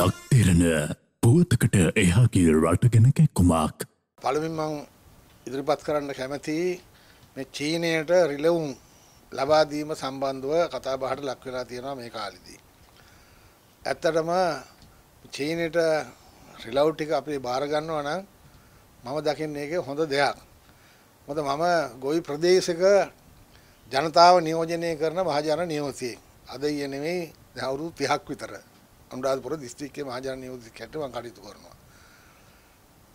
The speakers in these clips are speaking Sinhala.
ලක් දෙරණ පුවතකට එහා ගිය රට ගැන කැක්කුමක්. පළමුවෙන් මම ඉදිරිපත් කරන්න කැමතියි මේ චීනයට රිලවුම් ලබා දීම සම්බන්ධව කතා බහට ලක් වෙලා තියෙනවා මේ කාලෙදී. ඇත්තටම චීනයට රිලව් ටික අපි බාර ගන්නවා නම් මම දකින්නේ ඒක හොඳ දෙයක්. මොකද මම ගොවි ප්‍රදේශයක ජනතාව නියෝජනය කරන මහජන නියෝජිතයෙක්. අද ඊයේ නෙමෙයි දැන් අවුරුදු 30ක් විතර අනුරාධපුර දිස්ත්‍රික්කයේ මහජන නියෝජිතයෙක්ට මම කටයුතු කරනවා.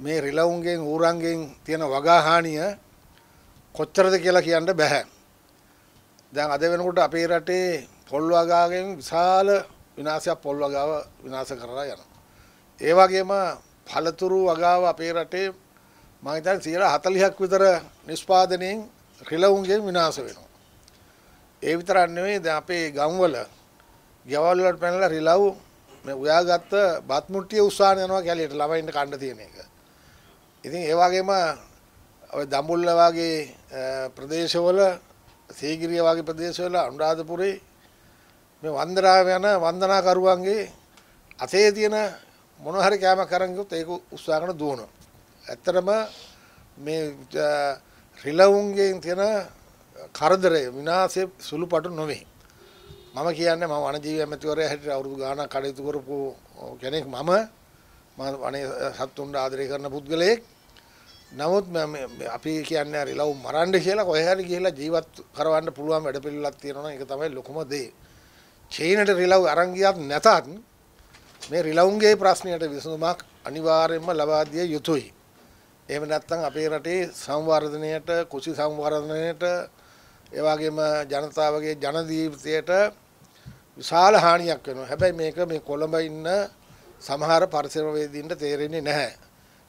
මේ රිලවුන්ගෙන් ඌරන්ගෙන් තියෙන වගාහානිය කොච්චරද කියලා කියන්න බෑ. දැන් අද වෙනකොට අපේ රටේ පොල් වගාගෙන් විශාල විනාශයක් පොල් වගාව විනාශ කරලා යනවා. ඒ වගේම පළතුරු වගාව අපේ රටේ මම හිතන්නේ 40ක් විතර නිෂ්පාදනයෙන් රිලවුන්ගෙන් විනාශ වෙනවා. ඒ විතරක් නෙවෙයි දැන් අපේ ගම්වල ගෙවල් වලට පැනලා රිලව් මේ උයාගත්ත බත් මුට්ටිය උස්සාන යනවා කැලියට ළමයින්ට කන්න තියෙන එක. ඉතින් ඒ වගේම ඔය දඹුල්ල වගේ ප්‍රදේශවල සීගිරිය වගේ ප්‍රදේශවල අනුරාධපුරේ මේ වන්දනාව යන වන්දනාකරුවන්ගේ අතේ තියෙන මොන හරි කෑමක් අරන් ගියොත් ඒක උස්සාගෙන දුවනවා. ඇත්තටම මේ රිලවුන්ගෙන් තියෙන කරදරය විනාශයේ සුළුපටු නොවේ. මම කියන්නේ මම වනජීවි ඇමතිවරයා හැටියට අවුරුදු ගාණක් කටයුතු කරපු කෙනෙක් මම වනයේ සත්තුන්ට ආදරය කරන පුද්ගලයෙක්. නමුත් අපි කියන්නේ රිලව් මරන්න කියලා කොහේ හරි ගිහිලා ජීවත් කරවන්න පුළුවන් වැඩපිළිවෙලක් තියෙනවා. ඒක තමයි ලොකුම දේ. චීනට රිලව් අරන් ගියත් නැතත් මේ රිලවුන්ගේ ප්‍රශ්නයට විසඳුමක් අනිවාර්යයෙන්ම ලබා දිය යුතුයි. එහෙම නැත්නම් අපේ රටේ සංවර්ධනයට, කුසි සංවර්ධනයට, ඒ වගේම ජනතාවගේ ජන ජීවිතයට විශාල හානියක් වෙනවා. හැබැයි මේක මේ කොළඹ ඉන්න සමහර පරිසරවේදීන්ට තේරෙන්නේ නැහැ.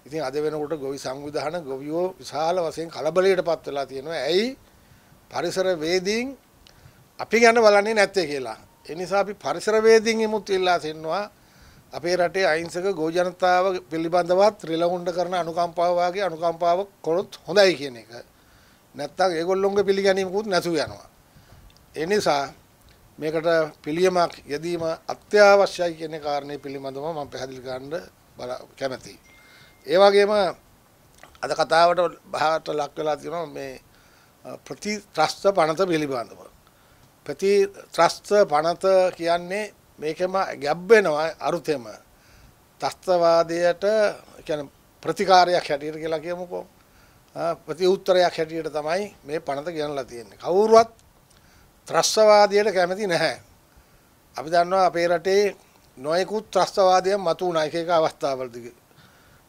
ඉතින් අද වෙනකොට ගොවි සංවිධාන ගොවියෝ විශාල වශයෙන් කලබලයටපත් වෙලා තියෙනවා. ඇයි? පරිසරවේදීන් අපි ගැන බලන්නේ නැත්තේ කියලා. ඒ නිසා අපි පරිසරවේදීන් ඉමුත් වෙලා තිනවා අපේ රටේ අහිංසක ගෝ ජනතාව පිළිබඳවත් රිලවුන්ඩ කරන අනුකම්පාව වගේ අනුකම්පාවක් කළොත් හොඳයි කියන එක. නැත්තම් ඒගොල්ලොන්ගේ පිළිගැනීමකුත් නැතුව යනවා. ඒ නිසා මේකට පිළියමක් යෙදීම අත්‍යවශ්‍යයි කියන කාරණේ පිළිබඳව මම පැහැදිලි කරන්න කැමතියි. ඒ වගේම අද කතාවට බහට ලක් වෙලා තියෙනවා මේ ප්‍රතිත්‍රස්ත පනත පිළිබඳව. ප්‍රතිත්‍රස්ත පනත කියන්නේ මේකම ගැබ් වෙනවා අරුතෙම. ත්‍රස්තවාදයට කියන්නේ ප්‍රතිකාරයක් හැටියට කියලා කියමුකෝ. ප්‍රතිඋත්තරයක් හැටියට තමයි මේ පනත ගෙනලා තියෙන්නේ. කවුරුවත් ත්‍රස්තවාදයට කැමති නැහැ. අපි දන්නවා අපේ රටේ නොයෙකුත් ත්‍රස්තවාදයන් මතුවුණා එක එක අවස්ථාවලදී.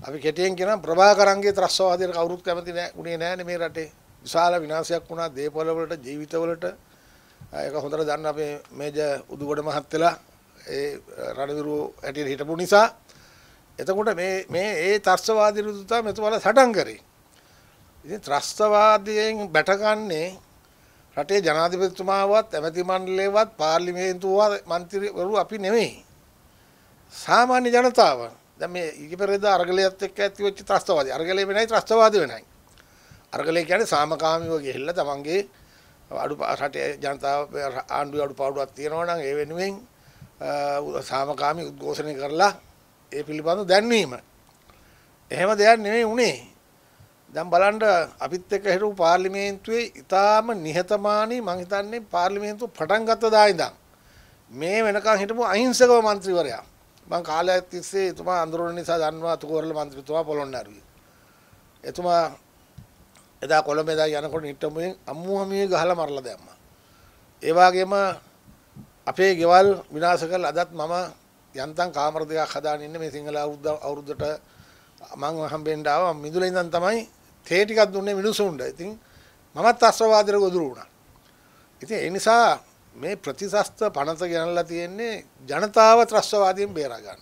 අපි කෙටියෙන් කියනවා ප්‍රභාකරන්ගේ ත්‍රස්තවාදයට කවුරුත් කැමති නැහැ නෑනේ මේ රටේ. විශාල විනාශයක් වුණා දේපොළ වලට, ජීවිතවලට. ඒක හොඳට දන්න අපේ මේජර් උදුගොඩ මහත්තයලා ඒ රණවිරු හැටියට හිටපු නිසා එතකොට මේ ඒ ත්‍රස්තවාදී විරුද්ධතාව මෙතුමලා සටන් කරේ. ඉතින් ත්‍රස්තවාදයෙන් බැටගන්නේ රටේ ජනාධිපතිතුමාවත්, ඇමති මණ්ඩලයවත්, පාර්ලිමේන්තුවත්, മന്ത്രിවරු අපි නෙමෙයි. සාමාන්‍ය ජනතාව. දැන් මේ ඊපෙරේදා අරගලයත් එක්ක ඇති වෙච්ච ත්‍රස්තවාදී. අරගලේ වෙනයි ත්‍රස්තවාදී වෙනයි. අරගලේ කියන්නේ සාමකාමීව ගිහිල්ලා තමන්ගේ අඩු රටේ ජනතාව ආණ්ඩුවේ අඩුපාඩුවක් තියෙනවා නම් ඒ වෙනුවෙන් සාමකාමී උද්ඝෝෂණය කරලා ඒ පිළිබඳව දැන්වීම. එහෙම දෙයක් නෙමෙයි උනේ. දැන් බලන්න අපිත් එක්ක හිටපු පාර්ලිමේන්තුවේ ඉතාම නිහතමානී මං හිතන්නේ පාර්ලිමේන්තුව පටන් ගත්ත දා ඉඳන් මේ වෙනකන් හිටපු අහිංසකව മന്ത്രിවරයා මං කාලයක් තිස්සේ එතුමා අඳුරන නිසා දන්නවා අතුකෝරළ മന്ത്രിතුමා පොළොන්නරුවේ එතුමා එදා කොළඹ යනකොට නිට්ටමුවෙන් අම්මුහමියේ ගහලා මරලා දැම්මා. ඒ වගේම අපේ ගෙවල් විනාශ කරලා අදත් මම යන්තම් කාමර දෙකක් හදාගෙන ඉන්නේ මේ සිංහල අවුරුද්දට මං හම්බෙන්න ආවා මිදුලේ ඉඳන් තමයි තේ ටිකක් දුන්නේ මිනිසුන්ට. ඉතින් මමත් ත්‍රස්තවාදයට ගොදුරු වුණා. ඉතින් ඒ නිසා මේ ප්‍රතිශස්ත පනත ගෙනල්ලා තියෙන්නේ ජනතාව ත්‍රස්තවාදයෙන් බේරා ගන්න.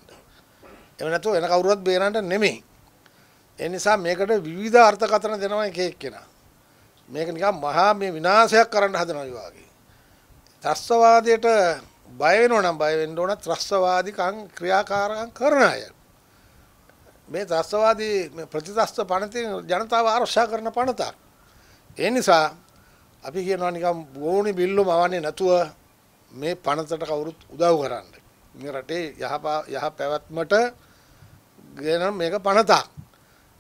එහෙම නැතුව වෙන කවුරුවත් බේරන්න නෙමෙයි. ඒ නිසා මේකට විවිධ අර්ථකථන දෙනවා එක එක්කෙනා. මේක නිකන් මහා මේ විනාශයක් කරන්න හදනවා වගේ. ත්‍රස්තවාදයට බය වෙනව නම් බය වෙන්න ඕන ත්‍රස්තවාදීකම් ක්‍රියාකාරකම් කරන අය. මේ ත්‍රස්තවාදී මේ ප්‍රතිත්‍රස්ත පනතේ ජනතාව ආරක්ෂා කරන පනතක්. ඒ නිසා අපි කියනවා නිකම් ගෝණි බිල්ලු මවන්නේ නැතුව මේ පනතට කවුරුත් උදව් කරන්න. මේ රටේ යහ පැවැත්මට ගෙන මේක පනතක්.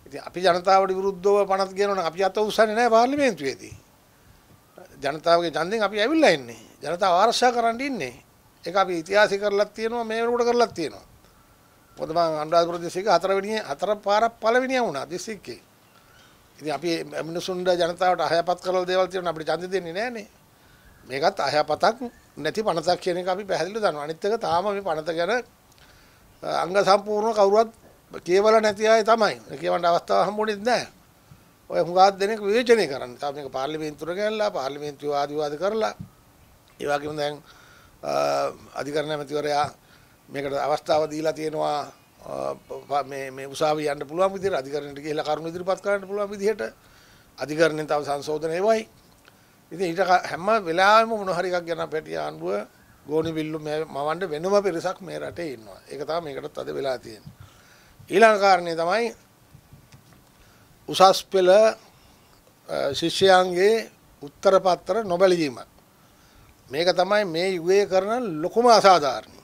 ඉතින් අපි ජනතාවට විරුද්ධව පනත් ගෙනවනම් අපි අත උස්සන්නේ නැහැ පාර්ලිමේන්තුවේදී. ජනතාවගේ ඡන්දෙන් අපි ඇවිල්ලා ඉන්නේ. ජනතාව ආරක්ෂා කරන් ඉන්නේ. ඒක අපි ඉතිහාසය කරලා තියෙනවා මේ වෙනකොට කරලා තියෙනවා. මොකද මම අනුරාධපුර දිස්ත්‍රික්කේ හතර පාරක් පළවෙනියා වුණා දිස්ත්‍රික්කේ. ඉතින් අපි මිනිසුන්ගේ ජනතාවට අයහපත් කරලා දේවල් තියෙනවා අපිට ඡන්දෙ දෙන්නේ නැහනේ. මේකත් අයහපතක් නැති පනතක් කියන එක අපි පැහැදිලිව දන්නවා. අනිත් එක තාම මේ පනත ගැන අංග සම්පූර්ණ කවුරුවත් කියවලා නැති අය තමයි. කියවන්න අවස්ථාවක් හම්බුනේ නැහැ. ඔය හුඟක් දෙනෙක් විවේචනය කරන්නේ. තාම මේක පාර්ලිමේන්තුවට ගෙනල්ලා පාර්ලිමේන්තුවේ වාද විවාද කරලා ඒ වගේම දැන් අධිකරණ ඇමතිවරයා මේකට අවස්ථාව දීලා තියෙනවා. මේ උසාවිය යන්න පුළුවන් විදිහට අධිකරණයට ගිහිලා කරුණු ඉදිරිපත් කරන්න පුළුවන් විදිහට අධිකරණයෙන් තව සංශෝධනය වෙයි. ඉතින් ඊට හැම වෙලාවෙම මොන හරි එකක් ගැන පැටිය ආණ්ඩුව ගෝණි බිල්ලු මවන්න වෙනම පිරිසක් මේ රටේ ඉන්නවා. ඒක තමයි මේකටත් අද වෙලා තියෙන්නේ. ඊළඟ කාරණේ තමයි උසස් පෙළ ශිෂ්‍යයන්ගේ උත්තර පත්‍ර නොබැලීම. මේක තමයි මේ යුගයේ කරන ලොකුම අසාධාරණ.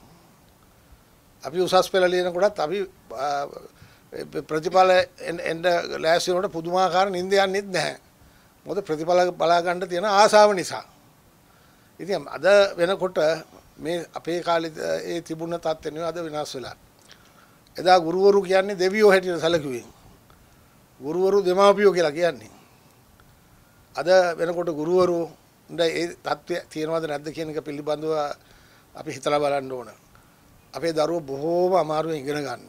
අපි උසස් පෙළ ලියනකොටත් අපි ප්‍රතිඵල එන්න ලෑස්ති වුණාට පුදුමාකාර නිින්ද යන්නේත් නැහැ. මොකද ප්‍රතිඵල බලා ගන්න තියෙන ආශාව නිසා. ඉතින් අද වෙනකොට මේ අපේ කාලේ ඒ තිබුණ තත්ත්වය නෙවෙයි අද වෙනස් වෙලා. එදා ගුරුවරු කියන්නේ දෙවියෝ හැටියට සැලකුවේ. ගුරුවරු දෙමාපියෝ කියලා කියන්නේ. අද වෙනකොට ගුරුවරු ඒ තත්ත්වය තියෙනවද නැද්ද කියන එක පිළිබඳව අපි හිතලා බලන්න ඕන. අපේ දරුවෝ බොහෝම අමාරුවෙන් ඉගෙන ගන්න.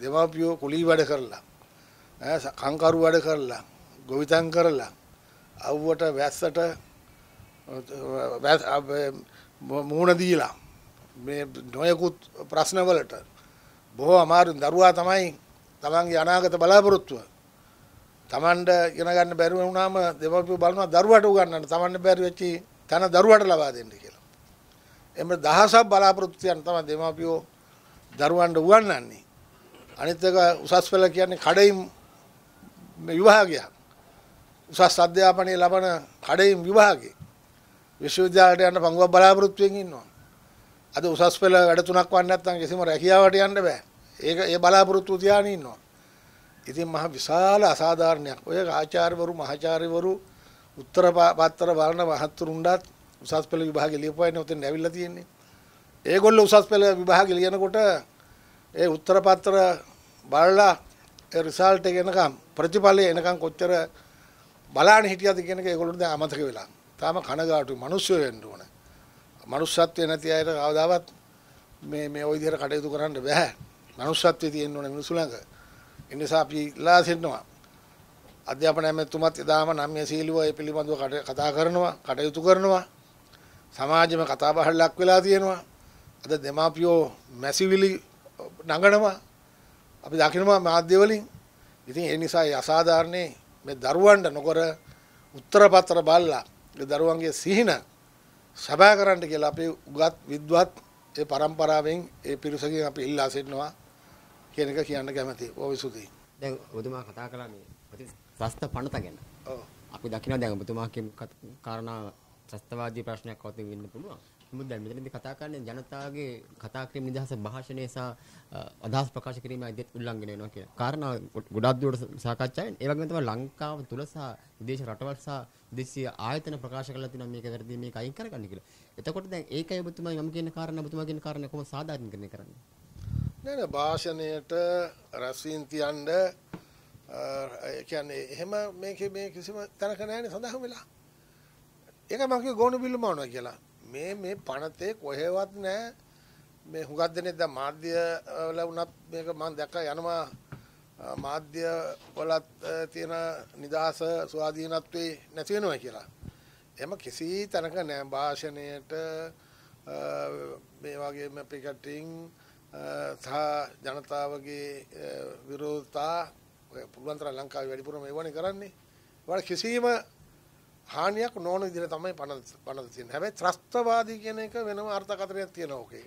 දෙමාපියෝ කුලී වැඩ කරලා, කංකරු වැඩ කරලා, ගොවිතැන් කරලා, අවුවට වැස්සට මුහුණ දීලා මේ නොයෙකුත් ප්‍රශ්නවලට බොහෝ අමාරුවෙන් දරුවා තමයි තමන්ගේ අනාගත බලාපොරොත්තුව. තමන්ට ඉගෙන ගන්න බැරි වුණාම දෙමාපියෝ බලනවා දරුවාට උගන්වන්න තමන්ට බැරි වෙච්චි තන දරුවාට ලබා දෙන්න කියලා. එම දහසක් බලාපොරොත්තු වෙන තමයි දෙමාපියෝ දරුවන්ට උගන්වන්නේ. අනිත් එක උසස් පෙළ කියන්නේ කඩේම් විභාගයක්. උසස් අධ්‍යාපනයේ ලබන කඩේම් විභාගය. විශ්වවිද්‍යාලයට යන්න පංගුවක් බලාපොරොත්තුෙන් ඉන්නවා. අද උසස් පෙළ වැඩ තුනක් වන් නැත්නම් කිසිම රැකියාවකට යන්න බෑ. ඒක ඒ බලාපොරොත්තු තියාගෙන ඉන්නවා. ඉතින් මහ විශාල අසාධාරණයක්. ඔය ආචාර්යවරු මහාචාර්යවරු උත්තර පත්තර වර්ණ මහත්තුරුන්ටත් උසස් පෙළ විභාගේ ලියපුවානේ උතෙන් ඇවිල්ලා තියෙන්නේ. ඒගොල්ලෝ උසස් පෙළ විභාගේ ලියනකොට ඒ උත්තර පත්‍ර බලලා ඒ රිසල්ට් එක එනකම් ප්‍රතිඵලය එනකම් කොච්චර බලන්න හිටියද කියන එක ඒගොල්ලෝ දැන් අමතක වෙලා. තාම කනගාටුයි මිනිස්සු වෙන්න ඕන. මනුස්සත්වයේ නැති අයට කවදාවත් මේ ওই විදිහට කටයුතු කරන්න බෑ. මනුස්සත්වයේ තියෙන්න ඕන මිනිස්සු ළඟ. ඒ නිසා අපි ඉල්ලා සිටිනවා. අධ්‍යාපන ඇමතුමත් එදාම 9 සීලුව ඒ පිළිබඳව කතා කරනවා, කටයුතු කරනවා. සමාජෙම කතා බහක් ලක් වෙලා තියෙනවා. අද දෙමාපියෝ මැසිවිලි නඟනවා අපි දකිනවා මාධ්‍ය වලින්. ඉතින් ඒ නිසා ඒ අසාධාරණේ මේ දරුවන්ට නොකර උත්තර පත්‍ර බලලා ඒ දරුවන්ගේ සිහින සබා කරන්න කියලා අපේ උගත් විද්වත් ඒ પરම්පරාවෙන් ඒ පිරිසකින් අපි ඉල්ලා සිටිනවා කියන එක කියන්න කැමතියි. ඔව් සුදී. දැන් ඔබතුමා කතා කළා මේ ප්‍රශ්න පනත ගැන. ඔව්. අපි දකිනවා දැන් ඔබතුමා කියන කාරණා සත්‍යවාදී ප්‍රශ්නයක් වතුන් වෙන්න පුළුවන්. නමුත් දැන් මෙතනදී කතා කරන්නේ ජනතාවගේ කතා කිරීම නිදහස භාෂණය සහ අදහස් ප්‍රකාශ කිරීමයි දෙත් උල්ලංඝනය වෙනවා කියන කාරණා ගොඩක් දුරට සාකච්ඡා වෙන. ඒ වගේම තමයි ලංකාව තුල සහ විදේශ රටවල් සහ විදේශීය ආයතන ප්‍රකාශ කරලා තිනවා මේක වැඩදී මේක අයින් කරගන්න කියලා. එතකොට දැන් ඒකයි ඔබතුමා මම කියන කාරණා ඔබතුමා කියන කාරණා කොහොම සාධාරණීකරණය කරන්නේ? නේද භාෂණයට රසින් තියන්න ඒ කියන්නේ එහෙම මේ කිසිම තැනක නැහැ නේ සඳහන් වෙලා. ඒක මම කිය ගෝණු බිල්ල මවනවා කියලා. මේ පනතේ කොහෙවත් නැහැ. මේ හුඟක් දෙනෙක් දැන් මාධ්‍ය වල වුණත් මේක මම දැක්කා යනවා මාධ්‍ය වලත් තියෙන නිදහස ස්වාධීනත්වේ නැති වෙනවා කියලා. එහෙම කිසි තැනක නැහැ. භාෂණයට මේ වගේ මේ පිකටින් ජනතාවගේ විරෝධතා පුළුවන් තරම් ලංකාවේ වැඩිපුරම ඒවනේ කරන්නේ. ඒවට කිසිම හානියක් නොවන විදිහට තමයි පනත තියෙන්නේ. හැබැයි ත්‍රස්තවාදී කියන එක වෙනම අර්ථකථනයක් තියෙනවා. ඕකේ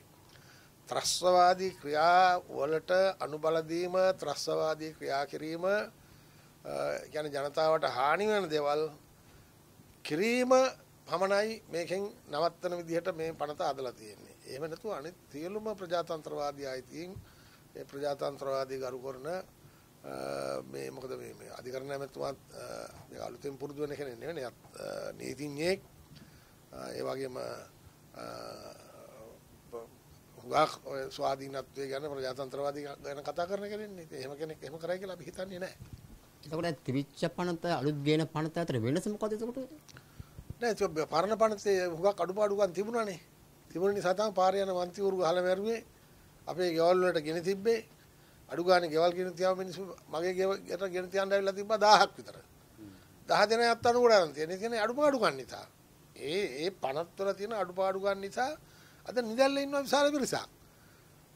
ත්‍රස්තවාදී ක්‍රියා වලට අනුබල දීම, ත්‍රස්තවාදී ක්‍රියා කිරීම කියන්නේ ජනතාවට හානි වෙන දේවල් කිරීම පමණයි මේකෙන් නවත්තන විදිහට මේ පනත ආදලා තියෙන්නේ. එහෙම නැතුව අනිත් සියලුම ප්‍රජාතන්ත්‍රවාදී අයිතීන් ඒ ප්‍රජාතන්ත්‍රවාදී ගරු කරන මේ මොකද මේ අධිකරණ ඇමතුමත් මේ අලුතෙන් පුරුදු වෙන කෙනෙක් නෙවෙයි. නීතිඥයෙක් ඒ වගේම හුඟක් ස්වාධීනත්වයේ ගැන ප්‍රජාතන්ත්‍රවාදී ගැන කතා කරන කෙනෙක් නේ. ඉතින් එහෙම කෙනෙක් එහෙම කරයි කියලා අපි හිතන්නේ නැහැ. එතකොට ත්‍රිවිච්ඡ පනත අලුත් ගේන පනත අතර වෙනස මොකද එතකොට? Nah, itu parana panatse hugak adupadukan tibunaane. Tibuna nisa tama paare yana mantiwuru gahala meruwe. Ape gewal walata gena tibbe. Adu gane gewal gena tiyawa minissu mage gewata gena tiyanna awilla tibba 1000k withara. 10 dena yatta anugudaran tiyenne. E kiyane adupadukan nitha. E panathwala tiyena adupadukan nitha ada nidalla innawa visala pirisa.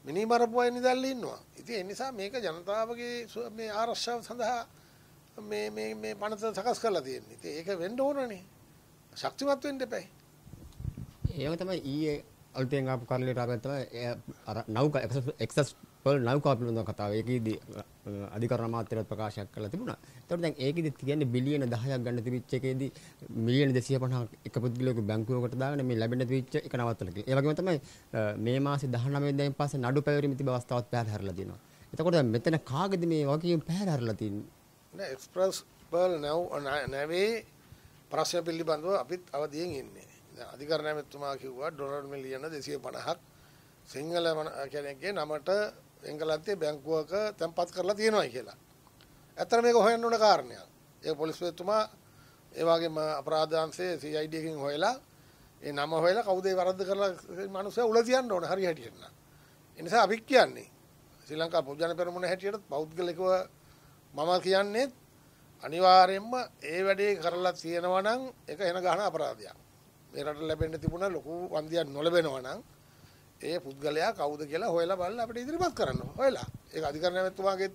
Mini marapuwa nidalla innawa. Ithin e nisa meka janatawage me arashshawa sandaha me panatha sakas karala tiyenne. Ithin eka wenna ona ne. Sakti waktu ini deh, yang pertama ini alti yang aku kali rapat pertama, nauka ekses per nauka apa yang kata, eki di adikarama terat prakasya kalau itu puna, terus yang eki di tiga billion dah ya ganti bicara ke di million desi apa nak ikut gila ke bank itu dah, kami labinet bicara ikan awat lagi, yang bagaimana Mei masih dah nama yang pas nado payuri mesti bawa stawat payar harla dino, itu korang meten kagak di Mei wakil payar harla dino, na ekspres per nau nabi Prasnya pilih bantu, apit awat dia ingin ini. Adikaranya itu mah akibat dolar miliaran desi panahak, single mana kayaknya ke nama itu engkalanti banku ke tempat kerja tiennu aja lah. Etar mereka hoyan nuna karnya. Ya polisi itu mah, evagi mah aparadan se CID king hoyla, ini nama hoyla kau deh barat kerja manusia uladian dona hari hari na. Ini saya abik kian nih. Sri Lanka pujian perempuan hari itu baut gelekwa mama kian nih. අනිවාර්යෙන්ම ඒ වැඩේ කරලා තියෙනවා නම් ඒක එන ගහන අපරාධයක්. මේ රට ලැබෙන්න තිබුණා ලොකු වන්දියක් නොලැබෙනවා නම් ඒ පුද්ගලයා කවුද කියලා හොයලා බලලා අපිට ඉදිරිපත් කරන්න. හොයලා. ඒක අධිකරණයමැතිතුමාගේ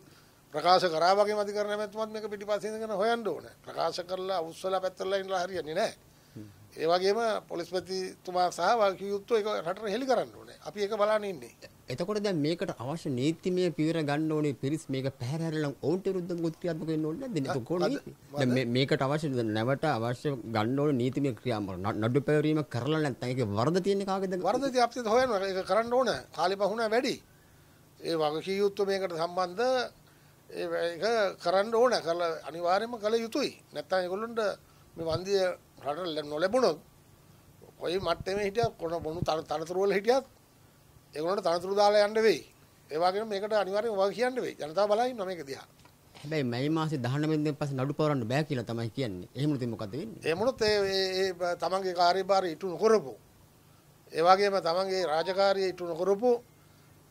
ප්‍රකාශ කරා වගේම අධිකරණයමැතිතුමාත් මේක පිටිපස්සේ ඉඳගෙන හොයන්න ඕනේ. ප්‍රකාශ කරලා අවුස්සලා පැත්තටලා ඉන්නලා හරියන්නේ නැහැ. ඒ වගේම පොලිස්පතිතුමා සහ වල්කියුත්තු ඒක රටට හෙලි කරන්න ඕනේ. අපි ඒක බලන්න ඉන්නේ. එතකොට දැන් මේකට අවශ්‍ය නීතිමය පියවර ගන්න ඕනේ පිරිස් මේක පැහැරහැරලා ඔවුන්ට විරුද්ධව ක්‍රියාත්මක වෙන්න ඕනේ නැද්ද? ඒක කොහොමද? දැන් මේකට අවශ්‍ය නැවට අවශ්‍ය ගන්න ඕනේ නීතිමය ක්‍රියාත්මක නඩු පැවරීම කරලා නැත්නම් ඒකේ වරද තියෙන්නේ කාගේද? වරද තිය අපිට හොයනවා. ඒක කරන්න ඕනේ. කාලේ බහුණ වැඩි. ඒ වගකීම්තු මේකට සම්බන්ධ ඒක කරන්න ඕනේ. කරලා අනිවාර්යයෙන්ම කළ යුතුයි. නැත්නම් ඒගොල්ලන්ට මේ වන්දිය රට නොලැබුණොත් කොයි මට්ටමේ හිටියත් කොන බොණු තනතුරු වල හිටියත් ඒගොල්ලන්ට තනතුරු දාලා යන්න වෙයි. ඒ වගේම මේකට අනිවාර්යයෙන්ම වග කියන්න වෙයි. ජනතාව බලලා ඉන්නවා මේක දිහා. හැබැයි මැයි මාසේ 19 වෙනිදාන් පස්සේ නඩු පවරන්න බෑ කියලා තමයි කියන්නේ. එහෙම උනොත් මොකද වෙන්නේ? එහෙම උනොත් ඒ තමන්ගේ කාර්යභාරය ඉටු නොකරපු. ඒ වගේම තමන්ගේ රාජකාරිය ඉටු නොකරපු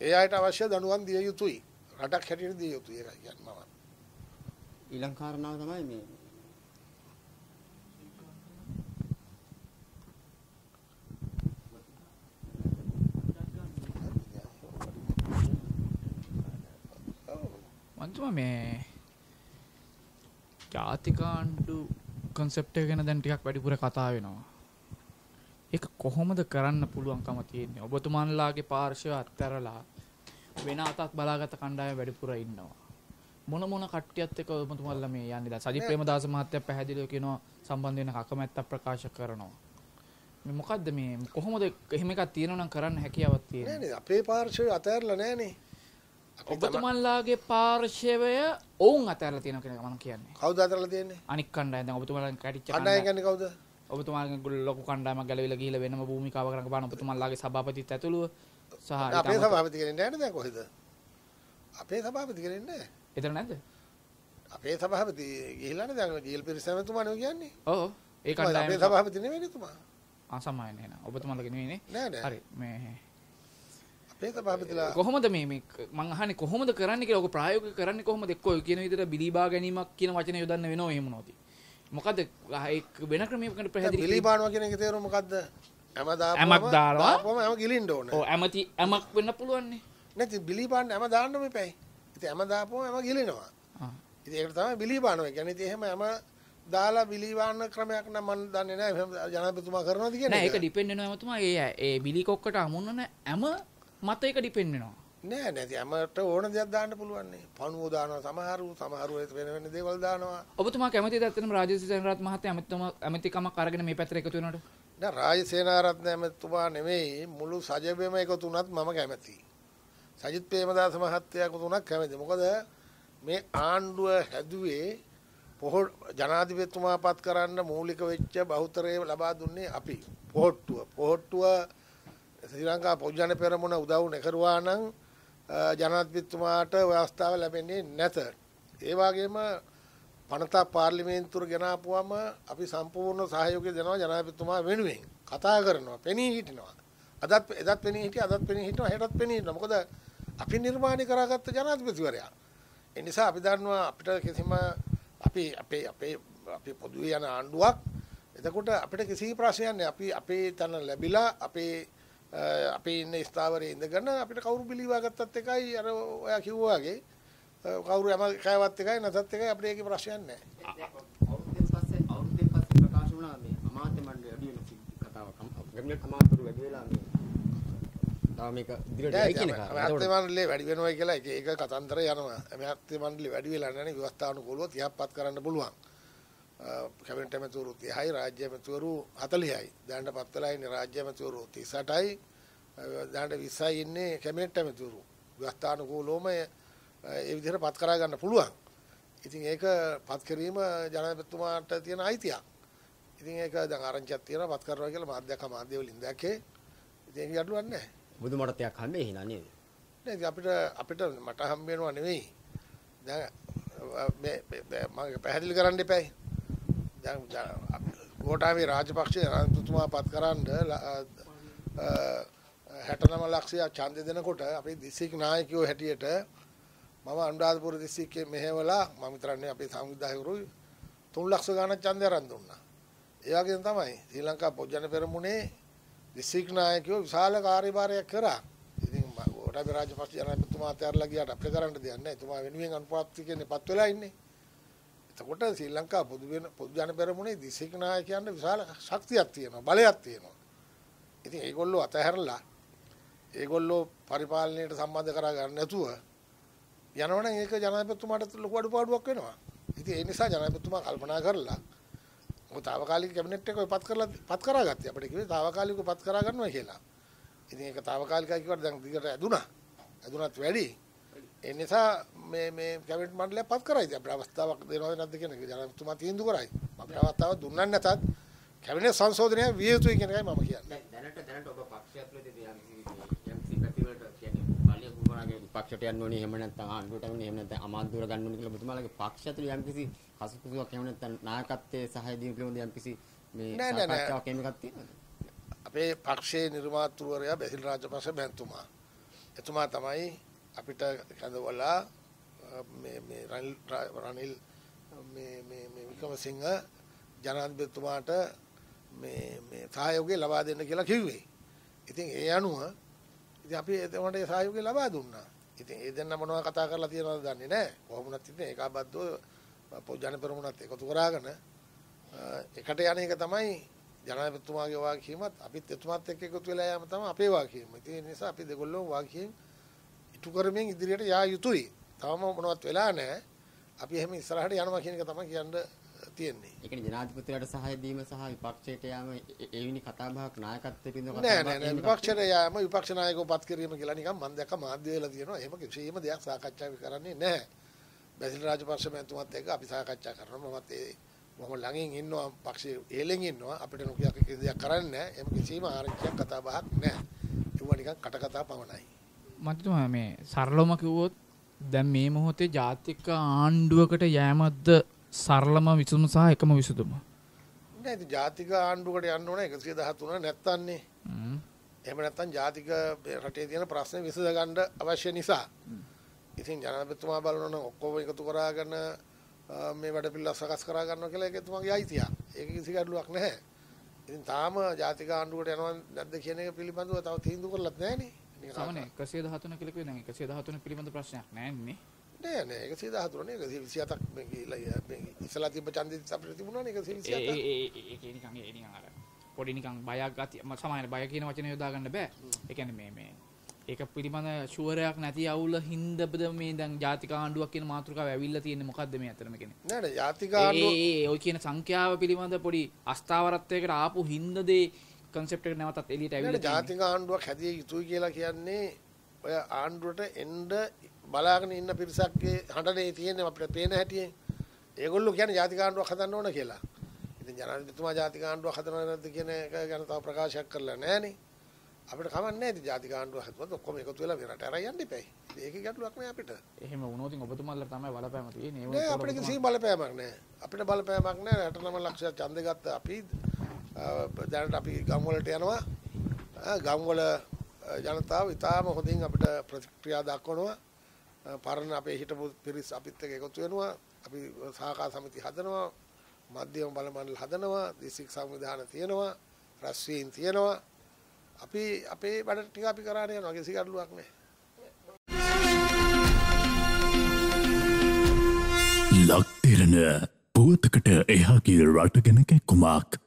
ඒ අයට අවශ්‍ය දඬුවම් දිය යුතුයි. රටක් හැටියට දිය යුතුයි. ඒකයි කියන්නේ මම. ඊළඟ කාරණාව තමයි මේ cuma මේ ජාතිකාණ්ඩු concept එක ගැන දැන් ටිකක් වැඩිපුර කතා වෙනවා. ඒක කොහොමද කරන්න පුළුවන්කම තියෙන්නේ? ඔබතුමන්ලාගේ පාර්ශව අත්හැරලා වෙන අතක් බලාගත කණ්ඩායම වැඩිපුර ඉන්නවා. මොන කට්ටියත් එක්ක ඔබතුමන්ලා මේ යන්නේ? දැන් සජිත් ප්‍රේමදාස මහත්තයා පැහැදිලිව කියනවා සම්බන්ධ වෙන කකමැත්ත ප්‍රකාශ කරනවා. මේ මොකද්ද මේ කොහොමද එහෙම එකක් තියෙනවා නම් කරන්න හැකියාවක් තියෙන්නේ? නෑ නේද? අපේ පාර්ශවය අතහැරලා නෑනේ. ඔබතුමන්ලාගේ පාර්ශවය ඔවුන් අතහැරලා තියෙනවා කියන එක මම කියන්නේ. කවුද අතහැරලා තියෙන්නේ? අනික් කණ්ඩායම්. දැන් ඔබතුමන්ලාගේ කැටිච්ච කණ්ඩායම්. කණ්ඩායම් කියන්නේ කවුද? ඔබතුමාගේ ලොකු කණ්ඩායමක් ගැලවිලා ගිහිල්ලා වෙනම භූමිකාවක් රඟපාන ඔබතුමන්ලාගේ සභාපතිත් ඇතුළුව සහ අපේ සභාපති කෙනෙක් නැහැ නේද දැන් කොහෙද? අපේ සභාපති කෙනෙක් නැහැ. එතන නැද්ද? අපේ සභාපති ගිහිල්ලානේ දැන් ජීල් පිරිසමතුමානේ කියන්නේ. ඔව්. ඒ කණ්ඩායම අපේ සභාපති නෙවෙයි තුමා. ආ සමායනේ නේන. ඔබතුමන්ලාගේ නෙවෙයිනේ. හරි. මේ කොහොමද මේ මං අහන්නේ කොහොමද කරන්නේ කියලා. ඔක ප්‍රායෝගික කරන්නේ කොහොමද? එක්කෝ කියන විදිහට බිලිබා ගැනීමක් කියන වචනේ යොදන්න වෙනව එහෙම නෝති. මොකද වෙන ක්‍රමයකට පැහැදිලි බිලිබානවා කියන එකේ තේරුම මොකද්ද? හැමදාම දාපුවම හැම ගිලින්න ඕනේ. ඔව් හැමති හැමක් වෙන්න පුළුවන් නේ. නැති බිලිබාන්න හැම දාන්න මේපැයි. ඉතින් හැම දාපුවම හැම ගිලිනවා. ආ. ඉතින් ඒකට තමයි බිලිබානවා කියන්නේ. ඉතින් එහෙම හැම දාලා බිලිබාන්න ක්‍රමයක් නම් මම දන්නේ නැහැ. ජනාධිපතිතුමා කරනවද කියන්නේ? නෑ ඒක ඩිපෙන්ඩ් වෙනවා හැමතුමා. ඒ බිලි කොක්කට අමුණන හැම මත එක ඩිපෙන්ඩ් වෙනවා. නෑ නෑ අපිට ඕන දෙයක් දාන්න පුළුවන් නේ. පණුව දානවා සමහරු වෙන වෙන දේවල් දානවා. ඔබතුමා කැමතිද ඇත්තටම රාජසිරි සෙනරත් මහත්තයා ඇමතිකමක් අරගෙන මේ පැත්තට එකතු වෙනවට? රාජ සේනාරත්න ඇමතුමා නෙමෙයි මුළු සජිපේම එකතු වුණත් මම කැමතියි. සජිත් ප්‍රේමදාස මහත්තයා එකතු වුණා කැමතියි. මොකද මේ ආණ්ඩුව හැදුවේ පොහොර ජනාධිපතිතුමා පත් කරන්න මූලික වෙච්ච බහුතරය ලබා දුන්නේ අපි. පොහොට්ටුව ශ්‍රී ලංකා පොදුජන පෙරමුණ උදව් නැකරුවා නම් ජනාධිපතිතුමාට අවස්ථාව ලැබෙන්නේ නැත. ඒ වගේම පනතා පාර්ලිමේන්තුවට ගෙනාපුවම අපි සම්පූර්ණ සහයෝගය දෙනවා ජනාධිපතිතුමා වෙනුවෙන්. කතා කරනවා, පෙනී හිටිනවා. එදත් පෙනී හිටියා, අදත් පෙනී හිටිනවා, හෙටත් පෙනී හිටිනවා. මොකද අපි නිර්මාණය කරගත්ත ජනාධිපතිවරයා. ඒ නිසා අපි දන්නවා අපිට කිසිම අපේ පොදුවේ යන ආණ්ඩුවක්. එතකොට අපිට කිසි ප්‍රශ්නයක් නැහැ. අපි අපේ තන ලැබිලා අපේ ඉන්න ස්ථාවරයේ ඉඳගෙන අපිට කවුරු බිලිවා ගත්තත් එකයි අර ඔයා කිව්වා වගේ කවුරු යම කෑවත් එකයි නැතත් එකයි අපිට ඒකේ ප්‍රශ්නයක් නැහැ. අවුරුද්දෙන් පස්සේ ප්‍රකාශ වුණා මේ අමාත්‍ය මණ්ඩලය වැඩි වෙන කතාවක්. ගම්ලේ අමාත්‍යතුරු වැඩි වෙලා මේ තාම මේක ඉදිරියට යයි කියන කාරණා. අමාත්‍ය මණ්ඩලය වැඩි වෙනවා කියලා ඒක කතන්දරය යනවා. අමාත්‍ය මණ්ඩලය වැඩි වෙලා නැණි ව්‍යවස්ථානුකූලව 30ක් කරන්න පුළුවන්. කැබිනට් ඇමතිවරු 30යි, රාජ්‍ය ඇමතිවරු 40යි. දැනට පත් වෙලා ඉන්නේ රාජ්‍ය ඇමතිවරු 38යි. දැනට 20යි ඉන්නේ කැබිනට් ඇමතිවරු. ව්‍යවස්ථානුකූලවම ඒ විදිහට පත් කරා ගන්න පුළුවන්. ඉතින් ඒක පත් කිරීම ජනාධිපතිතුමාට තියෙන අයිතියක්. ඉතින් ඒක දැන් ආරංචියක් තියෙනවා පත් කරනවා කියලා මාධ්‍යක මාධ්‍යවලින් දැක්කේ. ඉතින් ඒක ගැටලුවක් නැහැ. බුදුමඩට යක් හම්බේ හිනා නේද? නේද අපිට මට හම්බ වෙනවා නෙවෙයි. දැන් මේ මම පැහැදිලි කරන්න එපැයි. දැන් ගෝඨාභය රාජපක්ෂ ජනාධිපතිතුමා පත් කරන්න 69 ලක්ෂයක් ඡන්දය දෙනකොට අපේ දිස්ත්‍රික් නායකයෝ හැටියට මම අනුරාධපුර දිස්ත්‍රික්කයේ මෙහෙවලා මම විතරන්නේ අපේ සංවිධායකවරු 3 ලක්ෂ ගණන් ඡන්දය අරන් දුන්නා. ඒ වගේම තමයි ශ්‍රී ලංකා පොදුජන පෙරමුණේ දිස්ත්‍රික් නායකයෝ විශාල කාර්යභාරයක් කරා. ඉතින් ගෝඨාභය රාජපක්ෂ ජනාධිපතිතුමා ඇතරලා ගියාට අපේ කරන්න දෙයක් නැහැ. එතුමා වෙනුවෙන් අනුපාතිකයේපත් වෙලා ඉන්නේ. එතකොට ශ්‍රී ලංකා පොදුජන පෙරමුණේ දිස්ත්‍රික් නායකයන්ට විශාල ශක්තියක් තියෙනවා, බලයක් තියෙනවා. ඉතින් ඒගොල්ලෝ අතහැරලා ඒගොල්ලෝ පරිපාලනයට සම්බන්ධ කරා ගන්න නැතුව යනවනම් ඒක ජනාධිපතිතුමාට ලොකු අඩුපාඩුවක් වෙනවා. ඉතින් ඒ නිසා ජනාධිපතිතුමා කල්පනා කරලා තාවකාලික කැබිනට් එක පත් කරාගත්තේ. අපිට කිව්වේ තාවකාලිකව පත් කරා ගන්නවා කියලා. ඉතින් ඒක තාවකාලිකයි කිව්වට දැන් දිගට ඇදුනා. ඇදුනත් වැඩි. ඒ නිසා මේ කැබිනට් මණ්ඩලය පත් කරා. ඉතින් අපිට අවස්ථාවක් දෙනවද නැද්ද කියන එක ජනාධිපතිතුමා තීන්දුව කරයි. අපිට අවස්ථාවක් දුන්නා නැතත් කැබිනට් සංශෝධනය විය යුතුයි කියන එකයි මම කියන්නේ. දැනට ඔබ පක්ෂය ඇතුළත යම්කිසි ප්‍රතිවලට පක්ෂයට යන්න ඕනේ එහෙම නැත්නම් ආණ්ඩුවට යන්න ඕනේ එහෙම නැත්නම් අමාත්‍යවරු ගන්න ඕනේ කියලා බුදුමාලගේ පක්ෂය ඇතුළේ යම්කිසි කසුකුසුවක් එහෙම නැත්නම් නායකත්වයේ සහය දීම පිළිබඳ යම්කිසි මේ සාකච්ඡාවක් එහෙම එකක් තියෙනවද අපේ පක්ෂයේ නිර්මාතෘවරයා බැසිල් රාජපක්ෂ මහත්මයා එතුමා තමයි අපිට කඳවලා මේ රනිල් මේ වික්‍රමසිංහ ජනාධිපතිතුමාට මේ සහයෝගය ලබා දෙන්න කියලා කිව්වේ. ඉතින් ඒ අනුව ඉතින් අපි එතකොට ඒ සහයෝගය ලබා දුන්නා. ඉතින් ඒ දෙන්න මොනවා කතා කරලා තියෙනවද දන්නේ නැහැ. කොහොමුණත් ඉතින් ඒකාබද්ධව පොදුජන පෙරමුණත් එකතු කරගෙන එකට යන එක තමයි ජනාධිපතිතුමාගේ වාක්‍යයමත් අපිත් එතුමාත් එක්ක එකතු වෙලා යෑම තමයි අපේ වාක්‍යයම. ඉතින් ඒ නිසා අපි දෙගොල්ලෝ වාක්‍යයෙන් ඉටු කරමින් ඉදිරියට යා යුතුයි. තවම මොනවත් වෙලා නැහැ. අපි එහෙම ඉස්සරහට යනවා කියන එක තමයි කියන්න තියෙන්නේ. ඒ කියන්නේ ජනාධිපතිතුමාට සහාය දීම සහ විපක්ෂයට යාම එවිනි කතාබහක් නායකත්වයේ පිළිබඳව කතා කරනවා. නෑ විපක්ෂයට යාම විපක්ෂ නායකව පත් කිරීම කියලා නිකන් මම දැක්ක මාධ්‍ය වේලා තියෙනවා. එහෙම කිසිම දෙයක් සාකච්ඡා කරන්නේ නැහැ. බැසිල් රාජපක්ෂ මහත්මයාත් එක්ක අපි සාකච්ඡා කරනවා. මමත් ඒ මොකද ළඟින් ඉන්නවා පක්ෂයේ ඒලෙන් ඉන්නවා. අපිට නොකිය කිසි දෙයක් කරන්නේ නැහැ. එහෙම කිසිම ආරක්ෂාවක් කතාබහක් නැහැ. ඒවා නිකන් කට කතා පමණයි. මට තමයි මේ සරලවම කිව්වොත් දැන් මේ මොහොතේ ජාතික ආණ්ඩුවකට යෑමක්ද සරලම විසඳුම සහ එකම විසඳුම? නෑ ඉතින් ජාතික ආණ්ඩුවකට යන්න ඕන 113 නැත්තන්නේ. එහෙම නැත්තම් ජාතික රටේ තියෙන ප්‍රශ්නේ විසඳ ගන්න අවශ්‍ය නිසා. ඉතින් ජනාධිපතිතුමා බලනවා නම් ඔක්කොම එකතු කරගෙන මේ වැඩපිළිවෙල සකස් කර ගන්නවා කියලා ඒක තුමාගේ අයිතියක්. ඒක කිසි ගැටලුවක් නැහැ. ඉතින් තාම ජාතික ආණ්ඩුවකට යනවා නැද්ද කියන එක පිළිබඳව තව තීන්දුව කරලත් නැහැනේ. සමනේ 113 කියලා කිව්වේ දැන් 113 පිළිබඳ ප්‍රශ්නයක් නැන්නේ. නෑ 113 නේ 127ක් මේ ගිහිලා මේ ඉස්සලා තිබ්බ ඡන්දෙත් අපිට තිබුණානේ 127ක්. ඒ නිකන් අර පොඩි නිකන් බයක් ගතිය සමාන බය කියන වචනේ යොදා ගන්න බෑ. ඒ කියන්නේ මේ ඒක පිළිබඳ ෂුවරයක් නැති අවුල හින්දාද මේ දැන් ජාතික ආණ්ඩුවක් කියන මාතෘකාව ඇවිල්ලා තියෙන්නේ? මොකද්ද මේ අතරම කියන්නේ? නෑ ජාතික ආණ්ඩුව ඔය කියන සංඛ්‍යාව පිළිබඳ පොඩි අස්ථාවරත්වයකට ආපු හින්දාදේ concept එක නැවතත් එළියට ඇවිල්ලා තියෙනවා. ජාතික ආණ්ඩුවක් හැදිය යුතුයි කියලා කියන්නේ ඔය ආණ්ඩුවට එන්න බලාගෙන ඉන්න පිරිසක්ගේ හඬනේ තියෙන්නේ අපිට පේන හැටියෙන්. ඒගොල්ලෝ කියන්නේ ජාතික ආණ්ඩුවක් හදන්න ඕන කියලා. ඉතින් ජනාධිපතිතුමා ජාතික ආණ්ඩුවක් හදනවද නැද්ද කියන එක ගැන තව ප්‍රකාශයක් කරලා නැහනේ. අපිට කමන්නේ නැහැ ඉතින් ජාතික ආණ්ඩුවක් හදුවත් ඔක්කොම එකතු වෙලා මේ රට අරන් යන්න ඉපැයි. ඒක ගැටලුවක් නෑ අපිට. එහෙම වුණොත් ඉතින් ඔබතුමාලා තමයි බලපෑම තියෙන්නේ. නෑ අපිට කිසි බලපෑමක් නෑ. අපිට බලපෑමක් නෑ. 89 ලක්ෂ ඡන්ද ගත්ත අපි දැනට අපි ගම් වලට යනවා. ගම් වල ජනතාව ඉතාම හොඳින් අපිට ප්‍රතික්‍රියා දක්වනවා. පරණ අපේ හිටපු පිරිස් අපිත් එක්ක එකතු වෙනවා. අපි සහකාර සමිති හදනවා. මධ්‍යම බල මණ්ඩල හදනවා. දේශික සංවිධාන තියෙනවා. රැස්වීම් තියෙනවා. අපි අපේ වැඩ ටික අපි කරානේ යනවා. කිසි ගැටලුවක් නෑ. ලක් දෙරණ පුවතකට එහා ගිය රට ගැන කැක්කුමක්.